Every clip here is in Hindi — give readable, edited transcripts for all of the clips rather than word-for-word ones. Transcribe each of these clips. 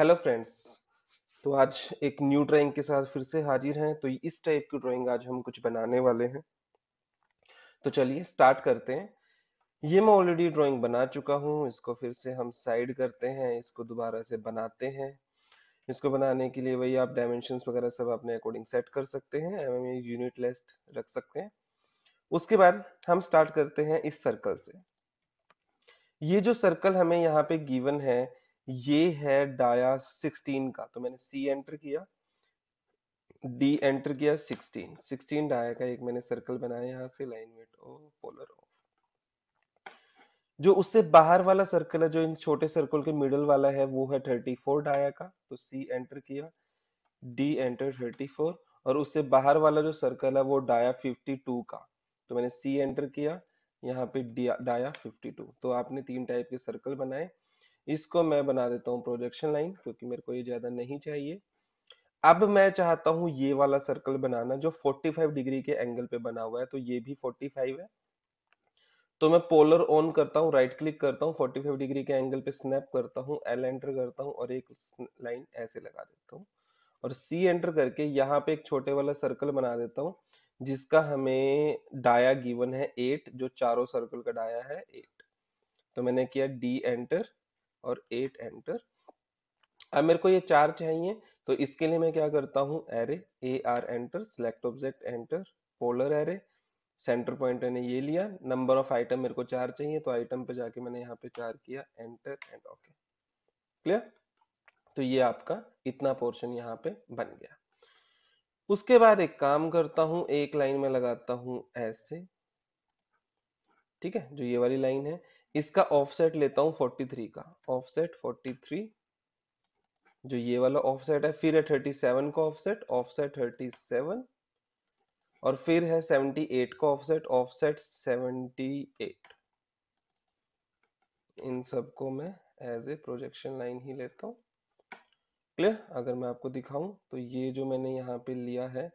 हेलो फ्रेंड्स, तो आज एक न्यू ड्राइंग के साथ फिर से हाजिर हैं। तो इस टाइप की ड्राइंग आज हम कुछ बनाने वाले हैं, तो चलिए स्टार्ट करते हैं। ये मैं ऑलरेडी ड्राइंग बना चुका हूँ, इसको फिर से हम साइड करते हैं, इसको दोबारा से बनाते हैं। इसको बनाने के लिए वही आप डायमेंशंस वगैरह सब अपने अकॉर्डिंग सेट कर सकते हैं, एमएम यूनिट लेस्ट रख सकते हैं। उसके बाद हम स्टार्ट करते हैं इस सर्कल से। ये जो सर्कल हमें यहाँ पे गिवन है, ये है डाया 16 का। तो मैंने C एंटर किया, D एंटर किया, 16 डाया का एक मैंने सर्कल बनाया। यहाँ से line weight O, polar O। जो उससे बाहर वाला सर्कल है, जो इन छोटे सर्कल के मिडल वाला है, वो है 34 डाया का। तो C एंटर किया, D एंटर 34। और उससे बाहर वाला जो सर्कल है वो डाया 52 का। तो मैंने C एंटर किया, यहाँ पे डाया 52। तो आपने तीन टाइप के सर्कल बनाए। इसको मैं बना देता हूँ प्रोजेक्शन लाइन, क्योंकि मेरे को ये ज्यादा नहीं चाहिए। अब मैं चाहता हूँ ये वाला सर्कल बनाना जो 45 डिग्री के एंगल पे बना हुआ है। तो ये भी 45 है। तो मैं पोलर ऑन करता हूँ, राइट क्लिक करता हूँ, 45 डिग्री के एंगल पे स्नैप करता हूँ, L एंटर करता हूँ और एक लाइन ऐसे लगा देता हूँ। और C एंटर करके यहाँ पे एक छोटे वाला सर्कल बना देता हूँ, जिसका हमें डाया गिवन है 8, जो चारों सर्कल का डाया है 8। तो मैंने किया D एंटर और 8 एंटर। अब मेरे को ये 4 चाहिए, तो इसके लिए मैं क्या करता हूँ, array AR enter, select object enter, polar array, centre point मैंने ये लिया। नंबर ऑफ आइटम मेरे को 4 चाहिए, तो आइटम पे जाके मैंने यहाँ पे 4 किया, एंटर एंड ओके। क्लियर? तो ये आपका इतना पोर्शन यहाँ पे बन गया। उसके बाद एक काम करता हूँ, एक लाइन में लगाता हूँ ऐसे, ठीक है, जो ये वाली लाइन है। इसका ऑफसेट लेता हूँ 43 का, ऑफसेट 43, जो ये वाला ऑफसेट है। फिर है 37 का ऑफसेट, ऑफसेट 37। और फिर है 78 का ऑफसेट, ऑफसेट 78। इन सबको मैं एज ए प्रोजेक्शन लाइन ही लेता हूँ। क्लियर? अगर मैं आपको दिखाऊं तो ये जो मैंने यहाँ पे लिया है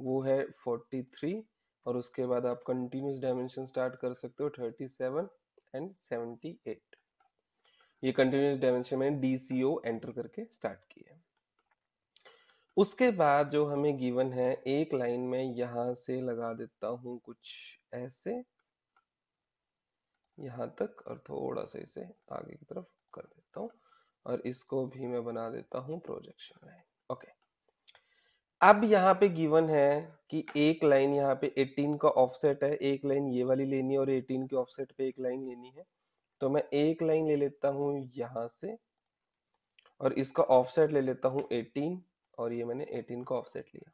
वो है 43। और उसके बाद आप कंटिन्यूस डायमेंशन स्टार्ट कर सकते हो, 37 एंड 78। ये कंटिन्यूस डायमेंशन में DCO एंटर करके स्टार्ट किया। उसके बाद जो हमें गिवन है, एक लाइन में यहां से लगा देता हूं कुछ ऐसे यहां तक, और थोड़ा सा इसे आगे की तरफ कर देता हूं। और इसको भी मैं बना देता हूं प्रोजेक्शन लाइन। ओके, अब यहाँ पे गिवन है कि एक लाइन यहाँ पे 18 का ऑफसेट है, एक लाइन ये वाली लेनी है और 18 के ऑफसेट पे एक लाइन लेनी है। तो मैं एक लाइन ले लेता हूँ यहाँ से, और इसका ऑफसेट ले लेता हूँ 18। और ये मैंने 18 का ऑफसेट लिया।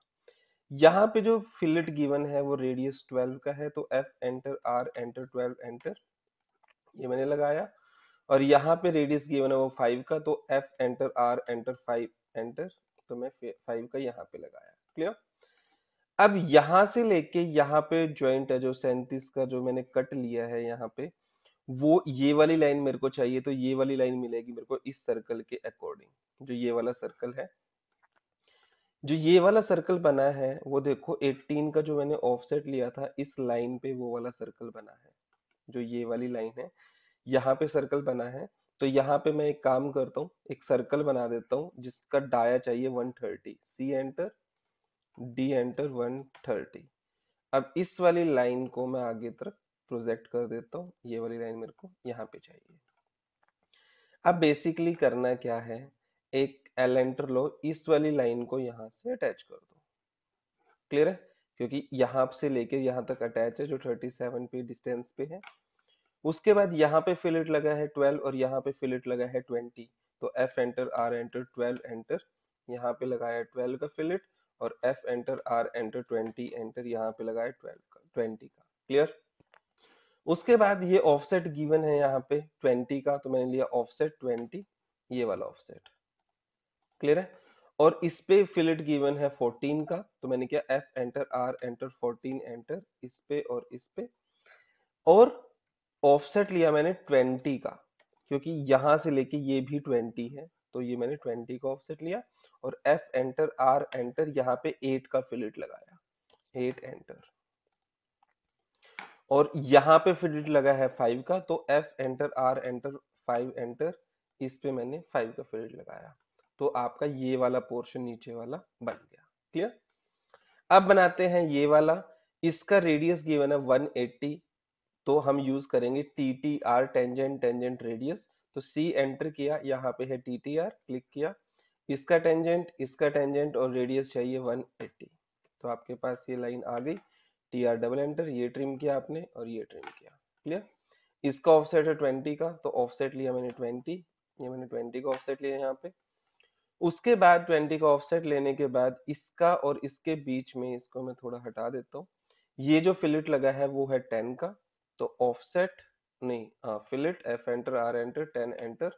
यहाँ पे जो फिलेट गिवन है वो रेडियस 12 का है। तो F enter, R enter, 12 enter, ये मैंने लगाया। और यहाँ पे रेडियस गिवन है वो 5 का। तो F enter, R enter, 5 enter. तो मैं 5 का यहाँ पे लगाया। क्लियर? अब यहाँ से लेके यहाँ पे ज्वाइंट है जो 37 का, जो मैंने कट लिया है यहाँ पे, वो ये वाली लाइन मेरे को चाहिए। तो ये वाली लाइन मिलेगी मेरे को इस सर्कल के अकॉर्डिंग, जो ये वाला सर्कल है। जो ये वाला सर्कल बना है वो देखो, 18 का जो मैंने ऑफसेट लिया था, इस लाइन पे वो वाला सर्कल बना है, जो ये वाली लाइन है, यहाँ पे सर्कल बना है। तो यहाँ पे मैं एक काम करता हूँ, एक सर्कल बना देता हूँ जिसका डाया चाहिए 130। C enter, D enter, 130। अब इस वाली लाइन को मैं आगे तरफ प्रोजेक्ट कर देता हूँ। ये वाली लाइन मेरे को यहाँ पे चाहिए। अब बेसिकली करना क्या है, एक L एंटर लो, इस वाली लाइन को यहाँ से अटैच कर दो। क्लियर है? क्योंकि यहाँ से लेके यहाँ तक अटैच है, जो 37 पे डिस्टेंस पे है। उसके बाद यहाँ पे फिलेट लगा है 12 और यहाँ पे फिलेट लगा है 20। तो F enter, R enter, 12 enter, यहाँ पे लगाया 12 का फिलेट। और F enter, R enter, 20 enter, यहाँ पे लगाया 20 का। क्लियर? उसके बाद ये ऑफसेट गिवन है यहाँ पे 20 का। तो मैंने लिया ऑफसेट 20, ये वाला ऑफसेट। क्लियर है? और इस पे फिलेट गिवन है 14 का। तो मैंने किया F enter, R enter, 14 enter, इस पे और इस पे। और ऑफसेट लिया मैंने 20 का, क्योंकि यहाँ से लेके ये भी 20 है। तो ये मैंने 20 का ऑफसेट लिया। और F एंटर, R एंटर, यहाँ पे 8 का फिलेट लगाया, 8 एंटर। और यहाँ पे फिलेट लगा है 5 का। तो F enter, R enter, 5 enter, इस पे मैंने 5 का फिलेट लगाया। तो आपका ये वाला पोर्शन नीचे वाला बन गया। क्लियर। अब बनाते हैं ये वाला, इसका रेडियस गिवन है 180, तो हम यूज करेंगे TTR टेंजेंट रेडियस। तो C एंटर किया, यहाँ पे है TTR, क्लिक किया, इसका टेंजेंट और रेडियस चाहिए 180। तो आपके पास ये लाइन आ गई, TR डबल एंटर, ये ट्रिम किया आपने और ये ट्रिम किया। क्लियर। इसका ऑफसेट है 20 का, तो ऑफसेट लिया मैंने 20, ये मैंने 20 का ऑफसेट लिया यहाँ पे। उसके बाद 20 का ऑफसेट लेने के बाद इसका और इसके बीच में इसको मैं थोड़ा हटा देता हूँ। ये जो फिलेट लगा है वो है 10 का, तो ऑफसेट नहीं, हाँ fillet, F enter R enter 10 enter,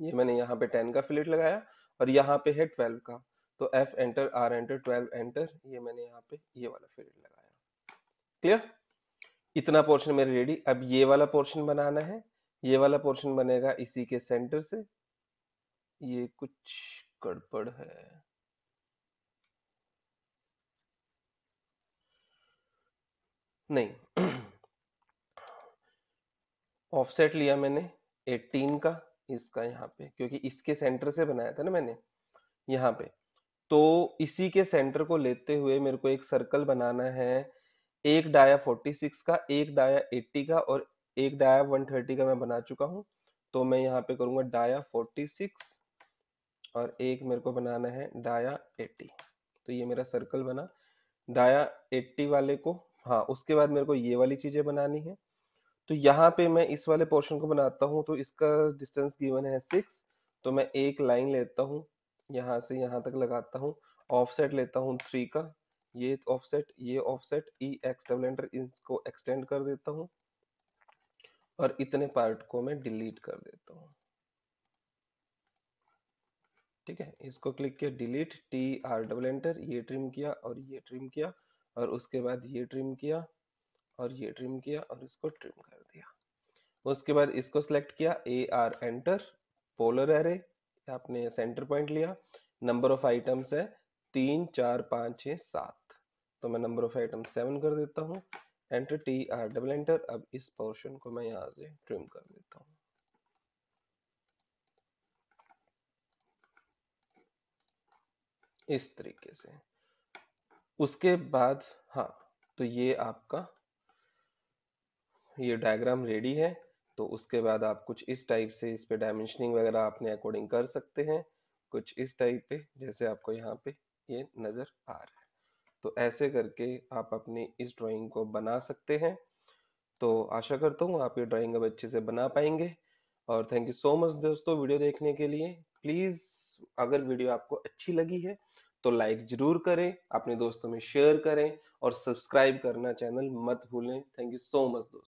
ये मैंने यहाँ पे 10 का फिलेट लगाया और यहाँ पे है 12 का, तो F enter R enter 12 enter, ये मैंने यहाँ पे ये वाला फिलेट लगाया। क्लियर। इतना पोर्शन मेरे रेडी। अब ये वाला पोर्शन बनाना है, ये वाला पोर्शन बनेगा इसी के सेंटर से। ये कुछ गड़बड़ है, नहीं, ऑफसेट लिया मैंने 18 का, इसका यहाँ पे, क्योंकि इसके सेंटर से बनाया था ना मैंने यहाँ पे, तो इसी के सेंटर को लेते हुए मेरे को एक सर्कल बनाना है, एक डाया 46 का, एक डाया 80 का और एक डाया 130 का मैं बना चुका हूँ। तो मैं यहाँ पे करूंगा डाया 46 और एक मेरे को बनाना है डाया 80। तो ये मेरा सर्कल बना डाया 80 वाले को। हाँ, उसके बाद मेरे को ये वाली चीजें बनानी है, तो यहाँ पे मैं इस वाले पोर्शन को बनाता हूँ। तो इसका डिस्टेंस गिवन है 6, तो मैं एक लाइन लेता हूँ, यहाँ से यहाँ तक लगाता हूँ, ऑफसेट लेता हूँ 3 का, ये offset E X double enter, इसको एक्सटेंड कर देता हूँ और इतने पार्ट को मैं डिलीट कर देता हूँ। ठीक है, इसको क्लिक किया delete, T R double enter, ये ट्रिम किया और ये ट्रिम किया और उसके बाद ये ट्रिम किया और ये ट्रिम किया और इसको ट्रिम कर दिया। उसके बाद इसको सिलेक्ट किया, A R enter, polar array, आपने सेंटर पॉइंट लिया, नंबर ऑफ आइटम्स है 3 4 5 6 7, तो मैं नंबर ऑफ आइटम 7 कर देता हूँ, enter T R double enter. अब इस पोर्शन को मैं यहाँ से ट्रिम कर देता हूँ। इस तरीके से। उसके बाद हाँ, तो ये आपका ये डायग्राम रेडी है। तो उसके बाद आप कुछ इस टाइप से इस पे डायमेंशनिंग वगैरह अपने अकॉर्डिंग कर सकते हैं, कुछ इस टाइप पे, जैसे आपको यहाँ पे ये नजर आ रहा है। तो ऐसे करके आप अपनी इस ड्राइंग को बना सकते हैं। तो आशा करता हूँ आप ये ड्राइंग अब अच्छे से बना पाएंगे। और थैंक यू सो मच दोस्तों वीडियो देखने के लिए। प्लीज अगर वीडियो आपको अच्छी लगी है तो लाइक जरूर करें, अपने दोस्तों में शेयर करें और सब्सक्राइब करना चैनल मत भूलें। थैंक यू सो मच दोस्तों।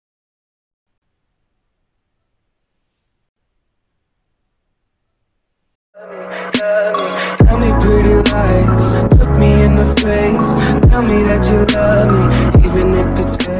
Tell me pretty lies, look me in the face, tell me that you love me, even if it's fake.